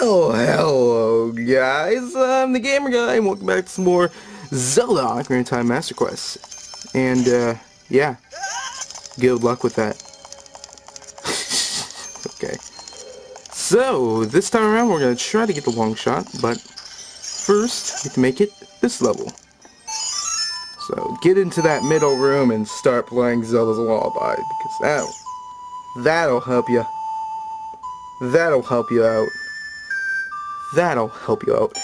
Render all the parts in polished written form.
Well, hello guys, I'm the Gamer Guy, and welcome back to some more Zelda Ocarina of Time Master Quests. And, yeah, good luck with that. Okay. So, this time around we're going to try to get the long shot, but first, we have to make it this level. So, get into that middle room and start playing Zelda's Lullaby, because that'll help you. That'll help you out. That'll help you out.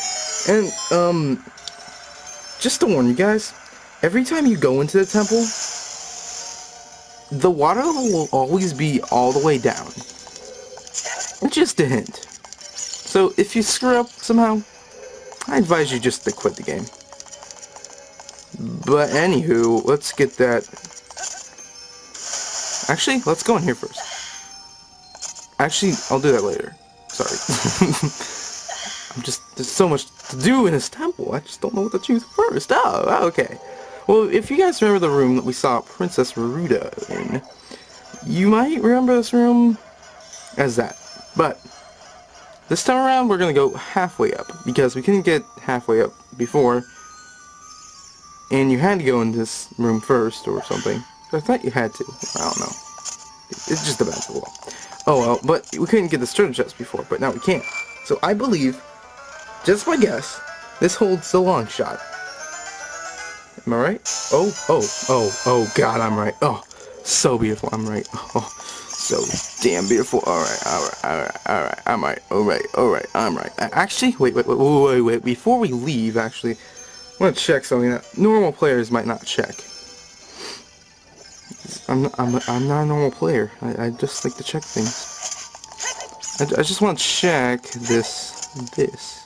And, just to warn you guys, every time you go into the temple, the water level will always be all the way down. Just a hint. So, if you screw up somehow, I advise you just to quit the game. But, anywho, let's get that... Actually, let's go in here first. Actually, I'll do that later. Sorry. There's so much to do in this temple, I just don't know what to choose first. Oh, okay. Well, if you guys remember the room that we saw Princess Ruto in, you might remember this room as that. But, this time around, we're going to go halfway up, because we couldn't get halfway up before, and you had to go in this room first or something. I thought you had to. I don't know. It's just about the wall. Oh well, but we couldn't get the treasure chest before, but now we can. So I believe, just my guess, this holds the long shot. Am I right? Oh god, I'm right. Oh, so beautiful, I'm right. Oh, so damn beautiful. Alright, I'm right. Alright, I'm right. Actually, wait, before we leave, actually, I'm gonna check something that normal players might not check. I'm not a normal player. I just like to check things. I just want to check this.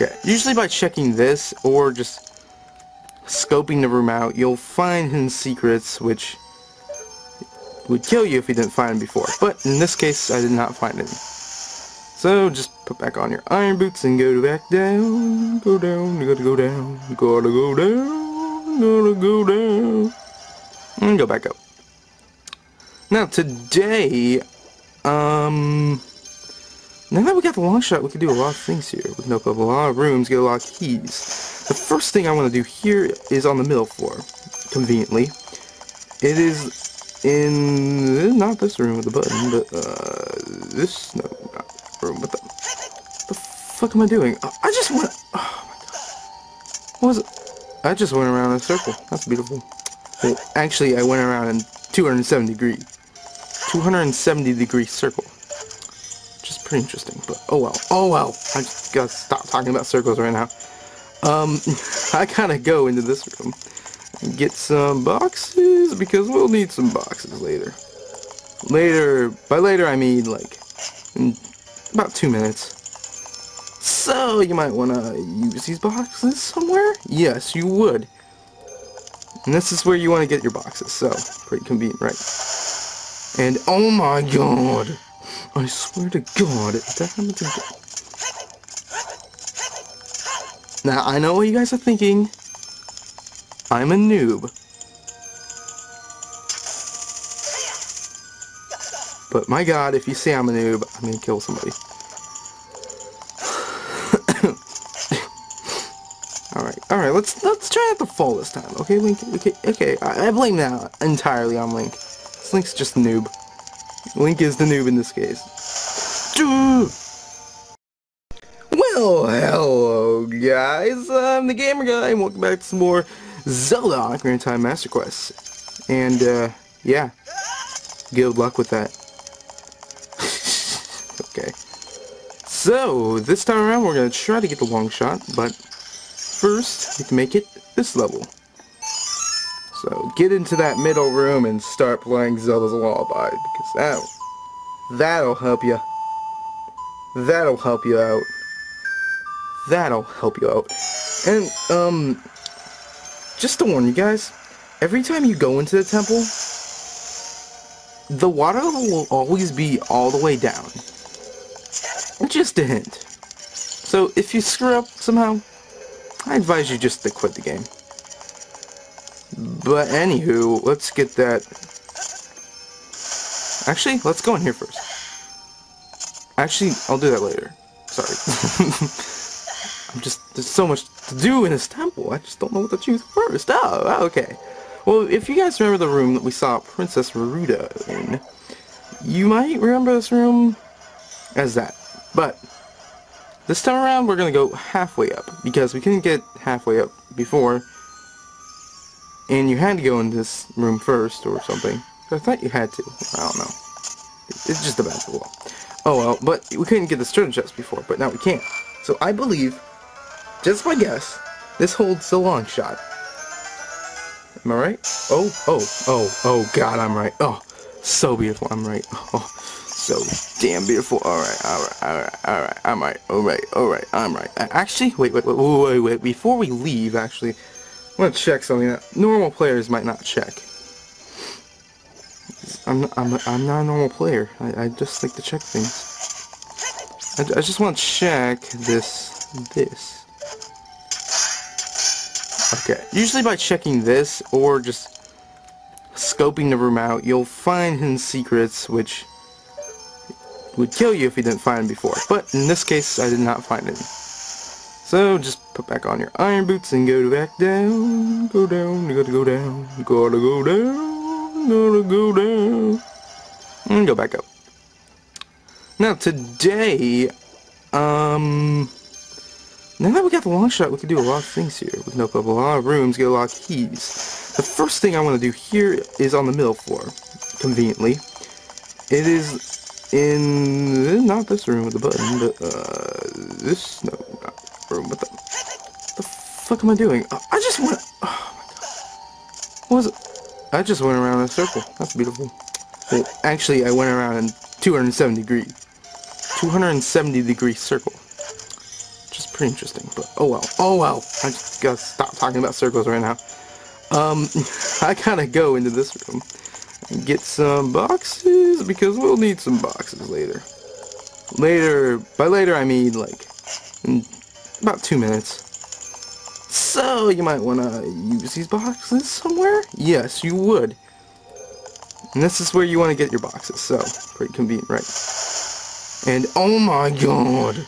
Okay. Usually by checking this or just scoping the room out, you'll find hidden secrets, which would kill you if you didn't find them before. But in this case, I did not find any. So just put back on your iron boots and go back down. Go down. You gotta go down. You gotta go down. Gonna go down and go back up. Now today, now that we got the long shot, we can do a lot of things here. We can open up a lot of rooms, get a lot of keys. The first thing I want to do here is on the middle floor. Conveniently, it is in not this room with the button, but this not room with the fuck am I doing? I just want. Oh my god, what was it? I just went around in a circle. That's beautiful. Well, actually, I went around in 270 degree circle. Which is pretty interesting, but oh well. Oh well. I just gotta stop talking about circles right now. I gotta go into this room and get some boxes, because we'll need some boxes later. Later, by later I mean like in about 2 minutes. So, you might want to use these boxes somewhere? Yes, you would. And this is where you want to get your boxes, so, pretty convenient, right? And, oh my god! I swear to god, that happened again. Now, I know what you guys are thinking. I'm a noob. But, my god, if you say I'm a noob, I'm gonna kill somebody. Alright, let's try not to fall this time, okay, Link? Okay, I blame that entirely on Link. This Link's just a noob. Link is the noob in this case. Well, hello guys, I'm the Gamer Guy, and welcome back to some more Zelda Ocarina of Time Master Quests. And, yeah. Good luck with that. Okay. So, this time around we're gonna try to get the long shot, but... first, we have to make it this level. So, get into that middle room and start playing Zelda's Lullaby, because that'll help you. That'll help you out. That'll help you out. And, just to warn you guys, every time you go into the temple, the water level will always be all the way down. Just a hint. So, if you screw up somehow, I advise you just to quit the game. But anywho, let's get that... Actually, let's go in here first. Actually, I'll do that later. Sorry. I'm just... There's so much to do in this temple. I just don't know what to choose first. Oh, okay. Well, if you guys remember the room that we saw Princess Ruto in, you might remember this room as that. But this time around, we're going to go halfway up, because we couldn't get halfway up before, and you had to go in this room first or something. I thought you had to. I don't know. It's just a basketball wall. Oh well, but we couldn't get the treasure chest before, but now we can. So I believe, just my guess, this holds the long shot. Am I right? Oh god, I'm right. Oh, so beautiful, I'm right. Oh, so damn beautiful. Alright, I'm right. Actually, wait, before we leave, actually, I'm gonna check something that normal players might not check. I'm not a normal player. I just like to check things. I just want to check this. Okay. Usually by checking this or just scoping the room out, you'll find hidden secrets which would kill you if you didn't find them before. But in this case, I did not find any. So just put back on your iron boots and go back down. Go down. You gotta go down. You gotta go down. Gonna go down and go back up. Now today, now that we got the long shot, we can do a lot of things here. We can open up a lot of rooms, get a lot of keys. The first thing I want to do here is on the middle floor. Conveniently, it is in not this room with the button, but this not room with the fuck am I doing? I just want. Oh my god! What was it? I just went around in a circle. That's beautiful. But actually, I went around in 270 degree circle. Which is pretty interesting, but oh well. Oh well. I just gotta stop talking about circles right now. I gotta go into this room and get some boxes, because we'll need some boxes later. Later, by later I mean like in about 2 minutes. So, you might want to use these boxes somewhere? Yes, you would. And this is where you want to get your boxes, so pretty convenient, right? And oh my god!